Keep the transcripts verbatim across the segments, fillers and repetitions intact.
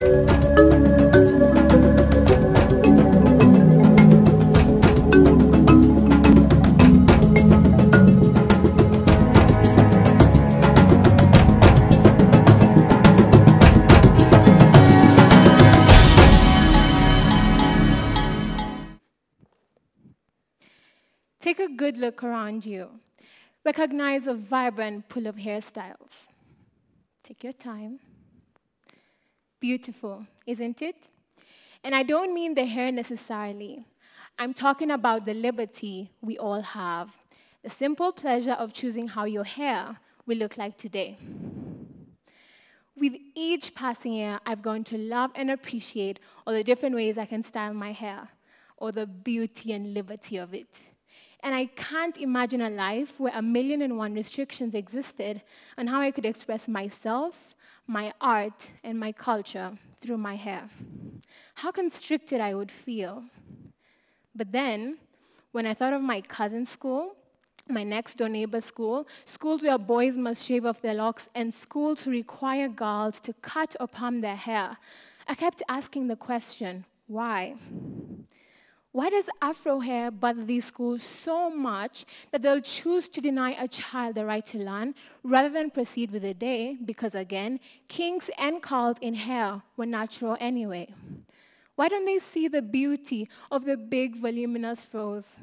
Take a good look around you. Recognize a vibrant pool of hairstyles. Take your time. Beautiful, isn't it? And I don't mean the hair necessarily. I'm talking about the liberty we all have, the simple pleasure of choosing how your hair will look like today. With each passing year, I've grown to love and appreciate all the different ways I can style my hair, or the beauty and liberty of it. And I can't imagine a life where a million and one restrictions existed on how I could express myself, my art, and my culture through my hair. How constricted I would feel. But then, when I thought of my cousin's school, my next-door neighbor's school, schools where boys must shave off their locks, and schools who require girls to cut or perm their hair, I kept asking the question, why? Why does Afro hair bother these schools so much that they'll choose to deny a child the right to learn rather than proceed with the day because, again, kinks and curls in hair were natural anyway? Why don't they see the beauty of the big, voluminous froze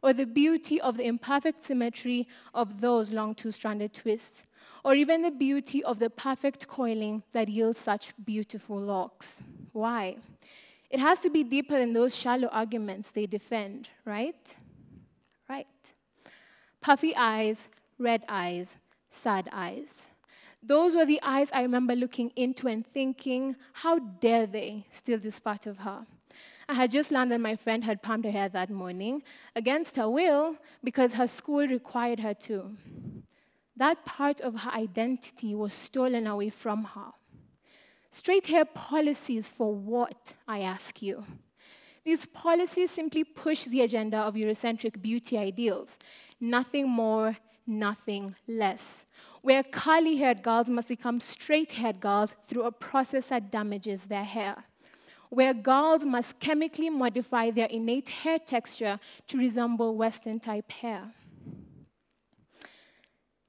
or the beauty of the imperfect symmetry of those long two-stranded twists or even the beauty of the perfect coiling that yields such beautiful locks? Why? It has to be deeper than those shallow arguments they defend, right? Right. Puffy eyes, red eyes, sad eyes. Those were the eyes I remember looking into and thinking, how dare they steal this part of her? I had just learned that my friend had permed her hair that morning, against her will, because her school required her to. That part of her identity was stolen away from her. Straight hair policies for what, I ask you? These policies simply push the agenda of Eurocentric beauty ideals. Nothing more, nothing less. Where curly-haired girls must become straight-haired girls through a process that damages their hair. Where girls must chemically modify their innate hair texture to resemble Western-type hair.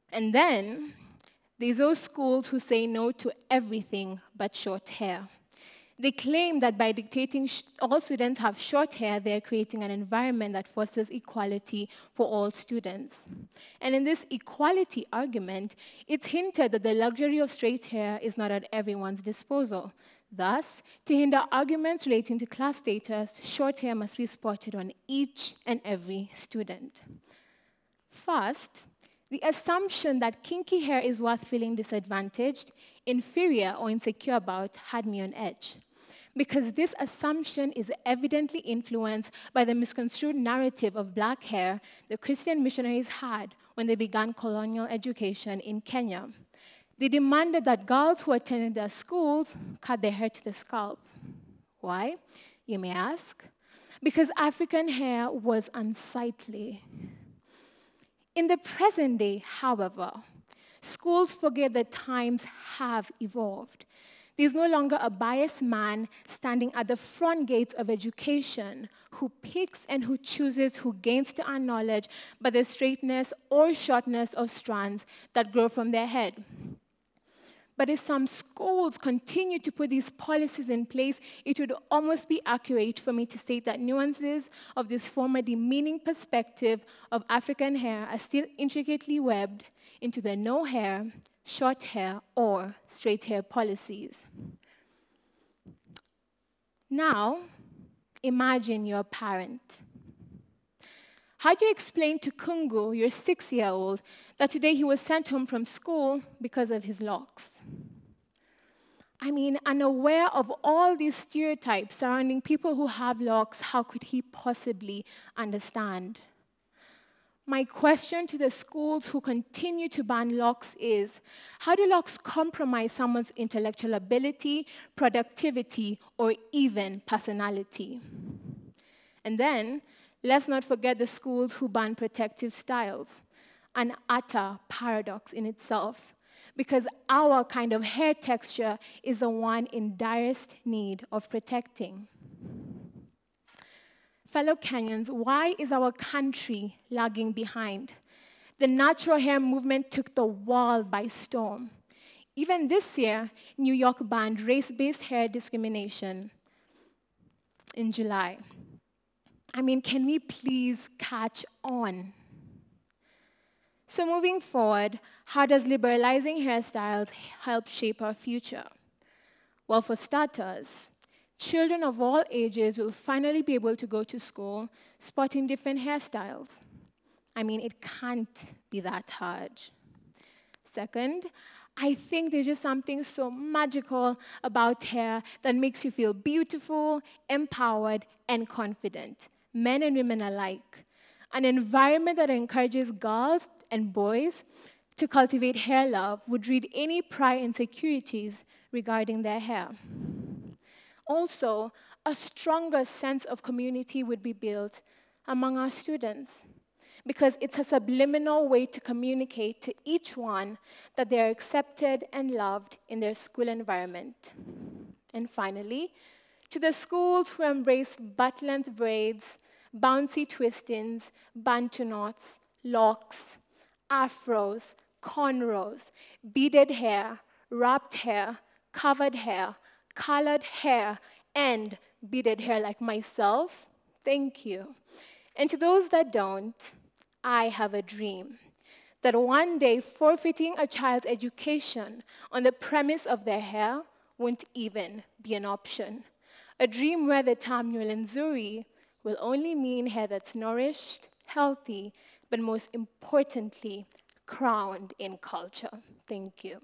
And then, there's those schools who say no to everything but short hair. They claim that by dictating all students have short hair, they're creating an environment that fosters equality for all students. And in this equality argument, it's hinted that the luxury of straight hair is not at everyone's disposal. Thus, to hinder arguments relating to class status, short hair must be spotted on each and every student. First, the assumption that kinky hair is worth feeling disadvantaged, inferior, or insecure about had me on edge, because this assumption is evidently influenced by the misconstrued narrative of black hair the Christian missionaries had when they began colonial education in Kenya. They demanded that girls who attended their schools cut their hair to the scalp. Why, you may ask? Because African hair was unsightly. In the present day, however, schools forget that times have evolved. There's no longer a biased man standing at the front gates of education who picks and who chooses, who gains to our knowledge by the straightness or shortness of strands that grow from their head. But if some schools continue to put these policies in place, it would almost be accurate for me to state that nuances of this former demeaning perspective of African hair are still intricately webbed into the no hair, short hair, or straight hair policies. Now, imagine you're a parent. How do you explain to Kungu, your six-year-old, that today he was sent home from school because of his locks? I mean, unaware of all these stereotypes surrounding people who have locks, how could he possibly understand? My question to the schools who continue to ban locks is, how do locks compromise someone's intellectual ability, productivity, or even personality? And then, let's not forget the schools who ban protective styles, an utter paradox in itself, because our kind of hair texture is the one in direst need of protecting. Fellow Kenyans, why is our country lagging behind? The natural hair movement took the world by storm. Even this year, New York banned race-based hair discrimination in July. I mean, can we please catch on? So moving forward, how does liberalizing hairstyles help shape our future? Well, for starters, children of all ages will finally be able to go to school sporting different hairstyles. I mean, it can't be that hard. Second, I think there's just something so magical about hair that makes you feel beautiful, empowered, and confident, men and women alike. An environment that encourages girls and boys to cultivate hair love would rid any prior insecurities regarding their hair. Also, a stronger sense of community would be built among our students, because it's a subliminal way to communicate to each one that they are accepted and loved in their school environment. And finally, to the schools who embrace butt-length braids, bouncy twistings, bantu knots, locks, afros, cornrows, beaded hair, wrapped hair, covered hair, colored hair, and beaded hair like myself, thank you. And to those that don't, I have a dream that one day forfeiting a child's education on the premise of their hair won't even be an option. A dream where the term Nywele Nzuri will only mean hair that's nourished, healthy, but most importantly, crowned in culture. Thank you.